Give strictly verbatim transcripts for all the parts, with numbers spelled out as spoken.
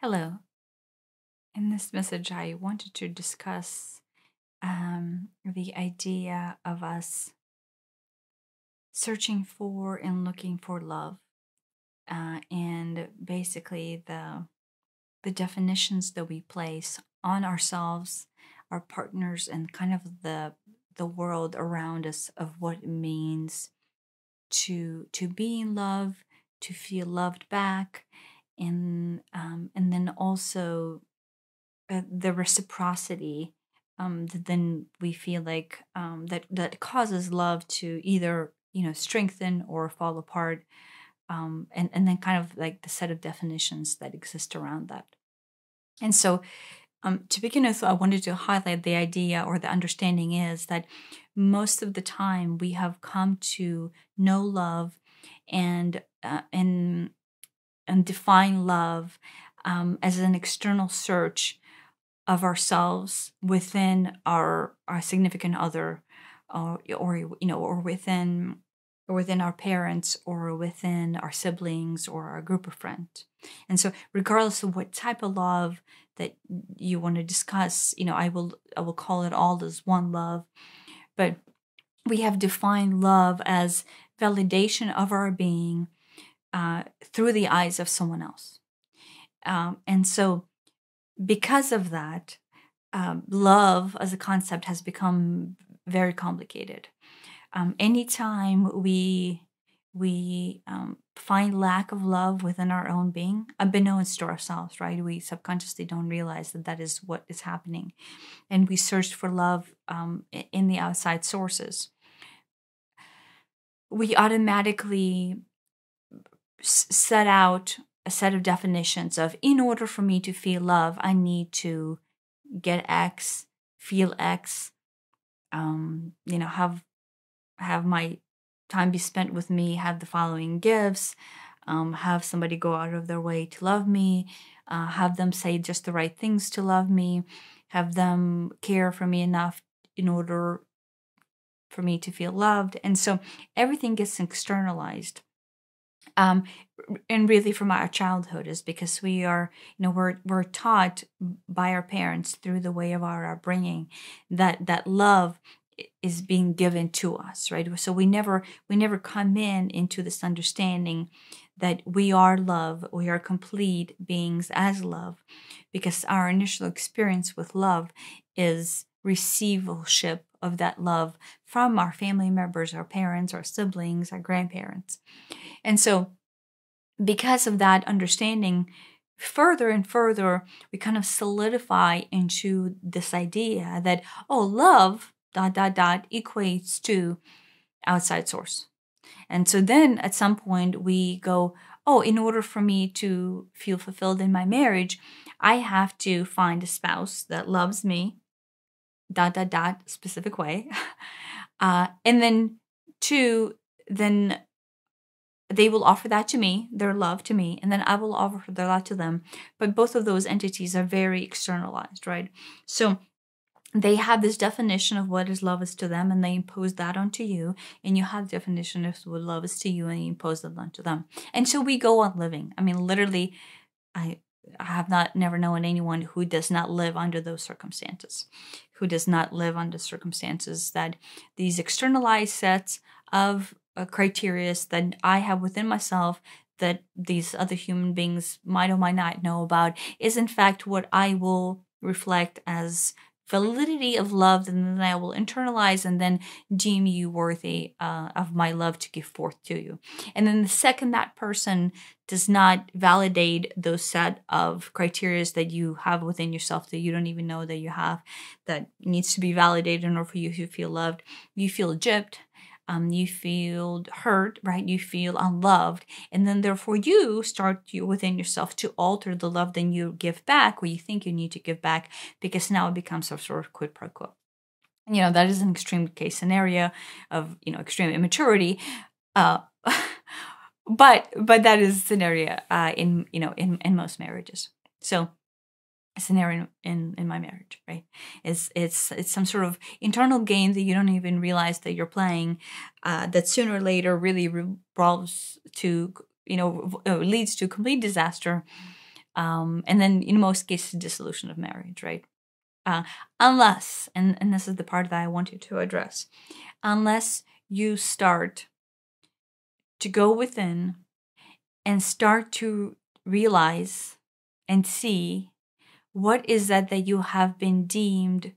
Hello. In this message, I wanted to discuss um, the idea of us searching for and looking for love, uh, and basically the the definitions that we place on ourselves, our partners, and kind of the the world around us of what it means to to be in love, to feel loved back. And, um, and then also uh, the reciprocity um, that then we feel like um, that, that causes love to either, you know, strengthen or fall apart. Um, and, and then kind of like the set of definitions that exist around that. And so um, to begin with, I wanted to highlight the idea, or the understanding is that most of the time we have come to know love and, uh, and, and define love um, as an external search of ourselves within our our significant other, or, or you know, or within or within our parents, or within our siblings, or our group of friends. And so, regardless of what type of love that you want to discuss, you know, I will I will call it all as one love, but we have defined love as validation of our being Uh, through the eyes of someone else. Um, and so because of that, um, love as a concept has become very complicated. Um, anytime we, we um, find lack of love within our own being, unbeknownst to ourselves, right? We subconsciously don't realize that that is what is happening. And we search for love um, in the outside sources. We automatically set out a set of definitions of, in order for me to feel love, I need to get X, feel X, um, you know, have have my time be spent with me, have the following gifts, um, have somebody go out of their way to love me, uh, have them say just the right things to love me, have them care for me enough in order for me to feel loved. And so everything gets externalized. Um, and really from our childhood is because we are, you know, we're, we're taught by our parents through the way of our upbringing that, that love is being given to us, right? So we never, we never come in into this understanding that we are love, we are complete beings as love, because our initial experience with love is receivership of that love from our family members, our parents, our siblings, our grandparents. And so because of that understanding, further and further, we kind of solidify into this idea that, oh, love, dot, dot, dot, equates to outside source. And so then at some point we go, oh, in order for me to feel fulfilled in my marriage, I have to find a spouse that loves me, dot, dot, dot, specific way. Uh, and then two, then they will offer that to me, their love to me, and then I will offer their love to them. But both of those entities are very externalized, right? So they have this definition of what is love is to them, and they impose that onto you. And you have the definition of what love is to you, and you impose that onto them. And so we go on living. I mean, literally, I... I have not never known anyone who does not live under those circumstances, who does not live under circumstances that these externalized sets of uh, criteria that I have within myself that these other human beings might or might not know about is in fact what I will reflect as validity of love, and then I will internalize and then deem you worthy uh, of my love to give forth to you. And then the second that person does not validate those set of criteria that you have within yourself that you don't even know that you have, that needs to be validated in order for you to feel loved, you feel gypped, um, you feel hurt, right? You feel unloved. And then therefore you start you within yourself to alter the love that you give back, or you think you need to give back, because now it becomes a sort of quid pro quo. And, you know, that is an extreme case scenario of, you know, extreme immaturity. Uh, But but that is a scenario uh, in you know in, in most marriages. So a scenario in, in in my marriage, right? It's it's it's some sort of internal game that you don't even realize that you're playing. Uh, that sooner or later really revolves to you know leads to complete disaster. um, and then in most cases, dissolution of marriage, right? Uh, unless, and, and this is the part that I want you to address, unless you start to go within and start to realize and see what is that that you have been deemed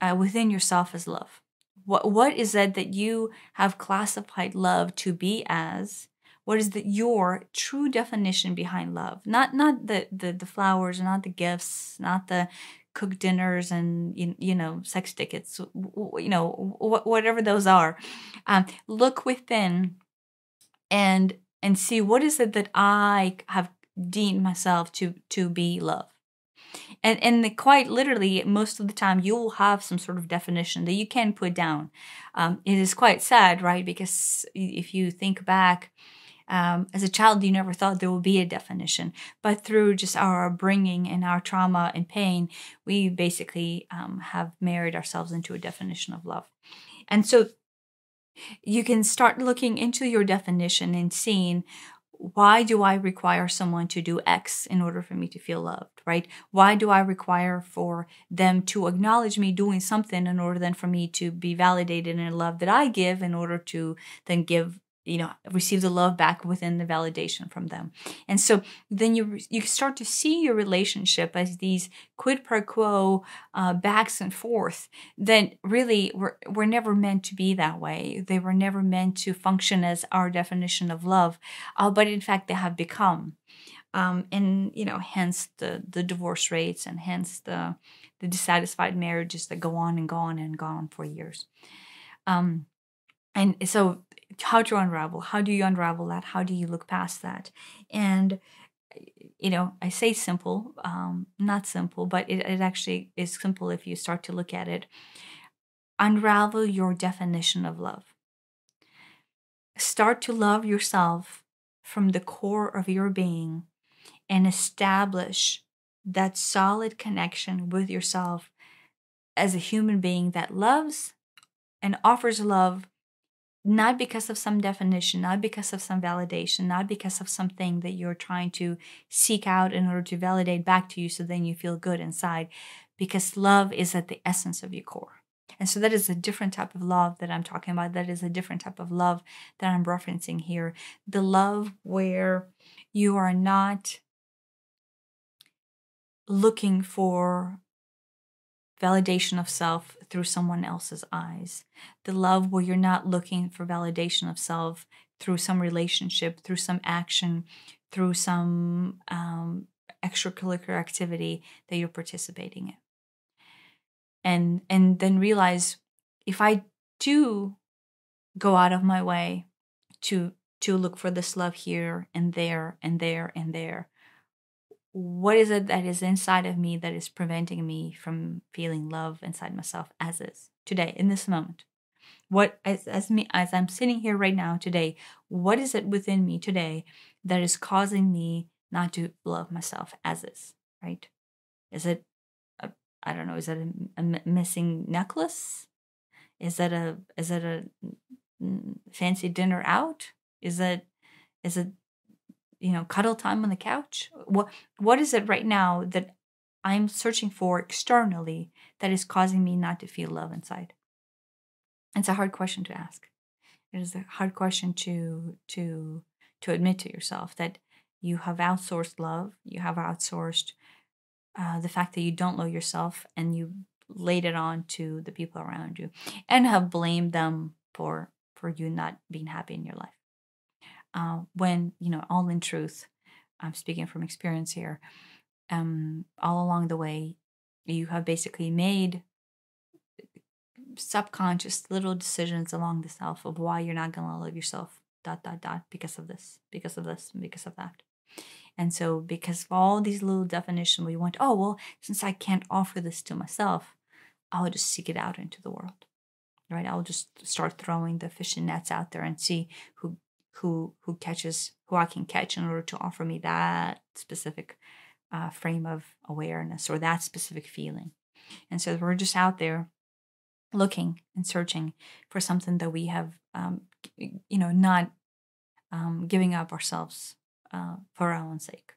uh, within yourself as love. What, what is that that you have classified love to be as? What is the, your true definition behind love? Not not the, the, the flowers, not the gifts, not the cook dinners and, you, you know, sex tickets, you know, whatever those are. Um, look within and and see what is it that I have deemed myself to, to be love. And and quite literally, most of the time, you will have some sort of definition that you can put down. Um, it is quite sad, right? Because if you think back, um, as a child, you never thought there would be a definition. But through just our upbringing and our trauma and pain, we basically um, have married ourselves into a definition of love. And so you can start looking into your definition and seeing, why do I require someone to do X in order for me to feel loved, right? Why do I require for them to acknowledge me doing something in order then for me to be validated in the love that I give in order to then give, you know, receive the love back within the validation from them? And so then you you start to see your relationship as these quid pro quo uh, backs and forth. Then really we're, we're never meant to be that way. They were never meant to function as our definition of love, uh, but in fact they have become. Um, and, you know, hence the, the divorce rates and hence the, the dissatisfied marriages that go on and go on and go on for years. Um, and so how to unravel? How do you unravel that? How do you look past that? And, you know, I say simple, um, not simple, but it, it actually is simple if you start to look at it. Unravel your definition of love. Start to love yourself from the core of your being and establish that solid connection with yourself as a human being that loves and offers love, not because of some definition, not because of some validation, not because of something that you're trying to seek out in order to validate back to you so then you feel good inside, because love is at the essence of your core. And so that is a different type of love that I'm talking about. That is a different type of love that I'm referencing here. The love where you are not looking for validation of self through someone else's eyes. The love where you're not looking for validation of self through some relationship, through some action, through some um, extracurricular activity that you're participating in. And, and then realize, if I do go out of my way to, to look for this love here and there and there and there, what is it that is inside of me that is preventing me from feeling love inside myself as is today, in this moment? What, as, as me, as I'm sitting here right now today, what is it within me today that is causing me not to love myself as is, right? Is it, a, I don't know, is it a, a missing necklace? Is that a, is it a fancy dinner out? Is it, is it, you know, cuddle time on the couch? What What is it right now that I'm searching for externally that is causing me not to feel love inside? It's a hard question to ask. It is a hard question to to to admit to yourself that you have outsourced love, you have outsourced uh, the fact that you don't love yourself, and you laid it on to the people around you and have blamed them for, for you not being happy in your life. Uh, when, you know, all in truth, I'm speaking from experience here, um, all along the way, you have basically made subconscious little decisions along the self of why you're not going to love yourself, dot, dot, dot, because of this, because of this, and because of that. And so because of all these little definitions, we want, oh, well, since I can't offer this to myself, I'll just seek it out into the world, right? I'll just start throwing the fishing nets out there and see who who who catches, who I can catch in order to offer me that specific uh, frame of awareness or that specific feeling. And so we're just out there looking and searching for something that we have, um, you know, not um, giving up ourselves uh, for our own sake.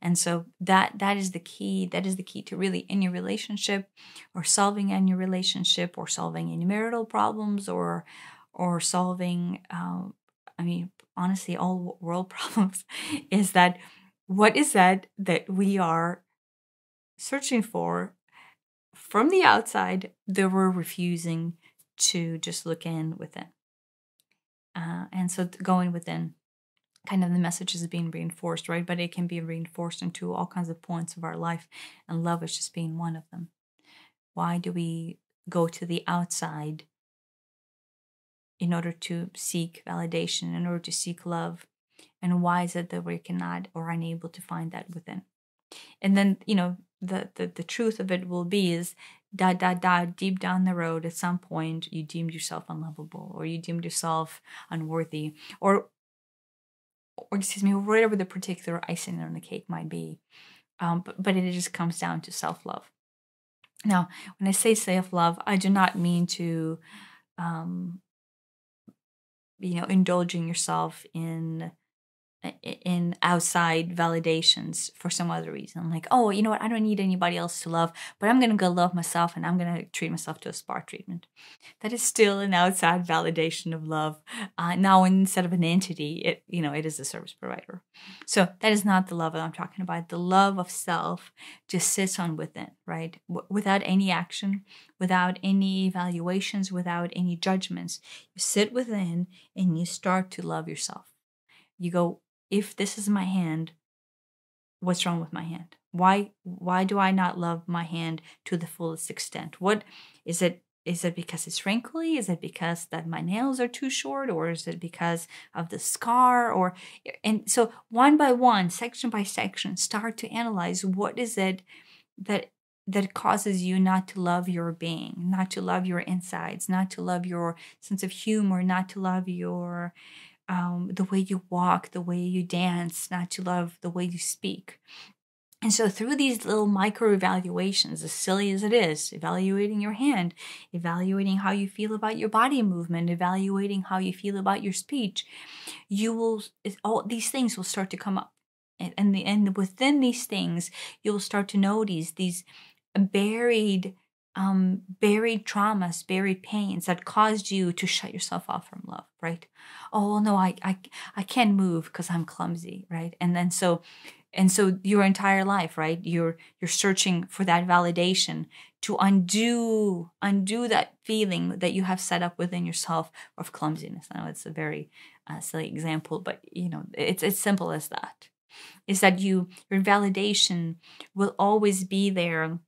And so that that is the key. That is the key to really any relationship, or solving any relationship, or solving any marital problems, or or solving, um, I mean, honestly, all world problems, is that what is that that we are searching for from the outside that we're refusing to just look in within. Uh, and so going within, kind of the message is being reinforced, right? But it can be reinforced into all kinds of points of our life, and love is just being one of them. Why do we go to the outside in order to seek validation, in order to seek love? And why is it that we cannot or unable to find that within? And then, you know, the, the, the truth of it will be is dot, dot, dot, deep down the road, at some point, you deemed yourself unlovable, or you deemed yourself unworthy, or, or excuse me, whatever the particular icing on the cake might be. Um, but, but it just comes down to self-love. Now, when I say self-love, I do not mean to, um, you know, indulging yourself in in outside validations for some other reason. Like, oh, you know what, I don't need anybody else to love, but I'm going to go love myself, and I'm going to treat myself to a spa treatment. That is still an outside validation of love. Uh, now, instead of an entity, it, you know, it is a service provider. So that is not the love that I'm talking about. The love of self just sits on within, right? W- without any action, without any evaluations, without any judgments. You sit within and you start to love yourself. You go, if this is my hand, what's wrong with my hand? Why why do I not love my hand to the fullest extent? What is it? Is it because it's wrinkly? Is it because that my nails are too short? Or is it because of the scar? Or and so one by one, section by section, start to analyze what is it that that causes you not to love your being, not to love your insides, not to love your sense of humor, not to love your Um, the way you walk, the way you dance, not to love the way you speak. And so through these little micro evaluations, as silly as it is, evaluating your hand, evaluating how you feel about your body movement, evaluating how you feel about your speech, you will, all these things will start to come up. And, and, the, and within these things, you'll start to notice these buried, um, buried traumas, buried pains that caused you to shut yourself off from love. Right? Oh, no, I, I, I can't move because I'm clumsy. Right. And then so, and so your entire life, right, you're, you're searching for that validation to undo, undo that feeling that you have set up within yourself of clumsiness. I know it's a very uh, silly example, but you know, it's as simple as that, is that you, your validation will always be there,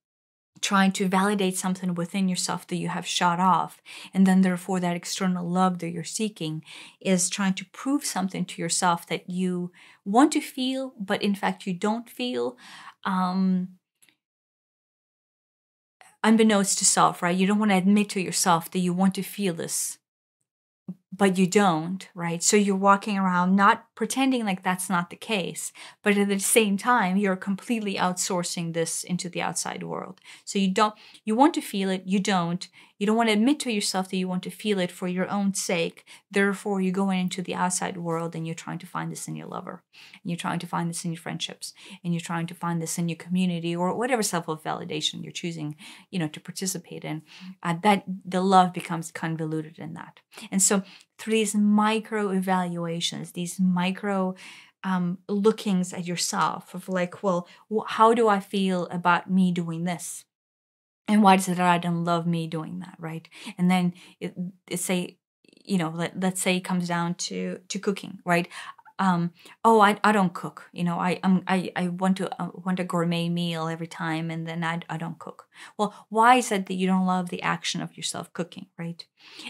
trying to validate something within yourself that you have shut off. And then therefore that external love that you're seeking is trying to prove something to yourself that you want to feel, but in fact you don't feel, um, unbeknownst to self, right? You don't want to admit to yourself that you want to feel this, but you don't, right? So you're walking around not pretending like that's not the case, but at the same time, you're completely outsourcing this into the outside world. So you don't, you want to feel it, you don't, you don't want to admit to yourself that you want to feel it for your own sake. Therefore, you're going into the outside world and you're trying to find this in your lover, and you're trying to find this in your friendships, and you're trying to find this in your community, or whatever self-validation you're choosing, you know, to participate in. Uh, that the love becomes convoluted in that. And so through these micro evaluations, these micro um, lookings at yourself of like, well, how do I feel about me doing this? And why does it that I don't love me doing that, right? And then it, it say, you know, let, let's say it comes down to, to cooking, right? Um, oh, I, I don't cook, you know, I, I'm, I, I want to, I want a gourmet meal every time, and then I, I don't cook. Well, why is it that you don't love the action of yourself cooking, right?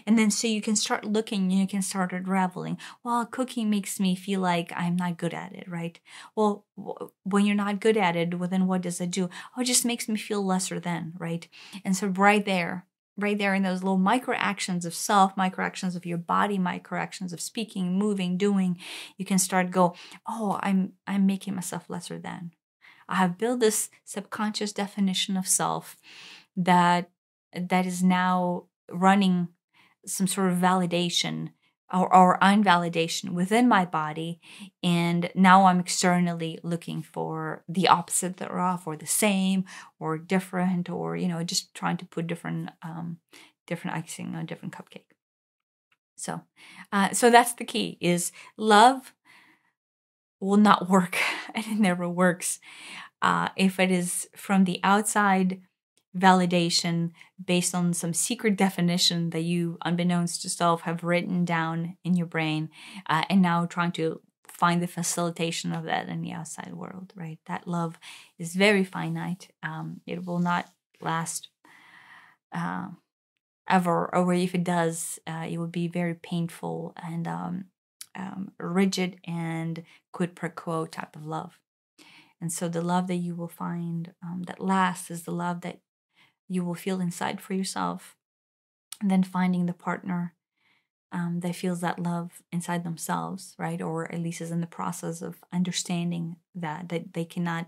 And then so you can start looking, you can start unraveling. Well, cooking makes me feel like I'm not good at it, right? Well, w when you're not good at it, well, then what does it do? Oh, it just makes me feel lesser than, right? And so right there, Right there in those little micro actions of self, micro actions of your body, micro actions of speaking, moving, doing, you can start go, oh, I'm I'm making myself lesser than. I have built this subconscious definition of self that that is now running some sort of validation or, or invalidation within my body, and now I'm externally looking for the opposite thereof, or the same, or different, or, you know, just trying to put different, um, different icing on different cupcake. So, uh, so that's the key, is love will not work, and it never works, uh, if it is from the outside validation based on some secret definition that you, unbeknownst to self, have written down in your brain, uh, and now trying to find the facilitation of that in the outside world, right? That love is very finite. Um, it will not last uh, ever, or if it does, uh, it would be very painful and um, um, rigid and quid pro quo type of love. And so the love that you will find um, that lasts is the love that you will feel inside for yourself, and then finding the partner um, that feels that love inside themselves, right? Or at least is in the process of understanding that, that they cannot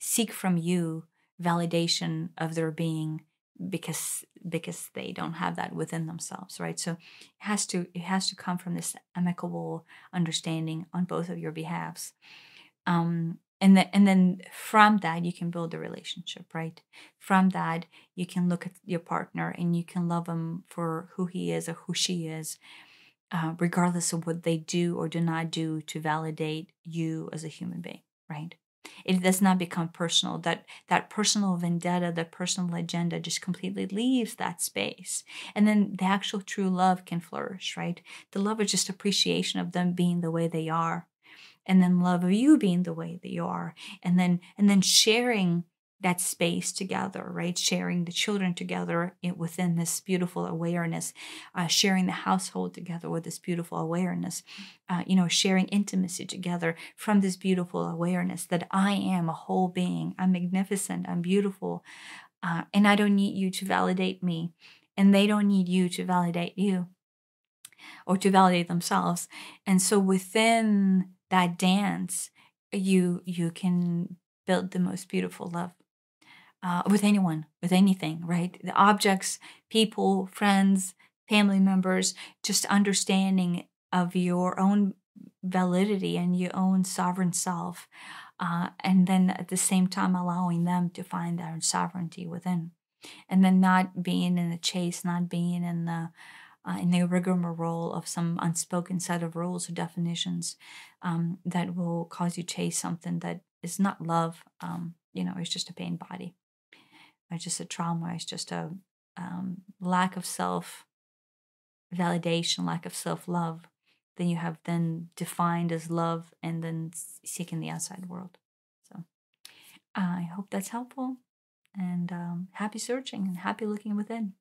seek from you validation of their being because because they don't have that within themselves, right? So it has to it has to come from this amicable understanding on both of your behalves. Um, And then, and then from that, you can build a relationship, right? From that, you can look at your partner and you can love him for who he is or who she is, uh, regardless of what they do or do not do to validate you as a human being, right? It does not become personal. That that personal vendetta, that personal agenda just completely leaves that space. And then the actual true love can flourish, right? The love is just appreciation of them being the way they are, and then love of you being the way that you are, and then and then sharing that space together, right? Sharing the children together within this beautiful awareness, uh, sharing the household together with this beautiful awareness, uh, you know, sharing intimacy together from this beautiful awareness that I am a whole being, I'm magnificent, I'm beautiful, uh, and I don't need you to validate me, and they don't need you to validate you or to validate themselves. And so within that dance, you you can build the most beautiful love uh, with anyone, with anything, right? The objects, people, friends, family members, just understanding of your own validity and your own sovereign self, uh, and then at the same time allowing them to find their sovereignty within, and then not being in the chase, not being in the Uh, in the rigmarole of some unspoken set of rules or definitions um, that will cause you to chase something that is not love. Um, you know, it's just a pain body. It's just a trauma. It's just a um, lack of self-validation, lack of self-love. Then you have then defined as love and then seeking the outside world. So uh, I hope that's helpful. And um, happy searching and happy looking within.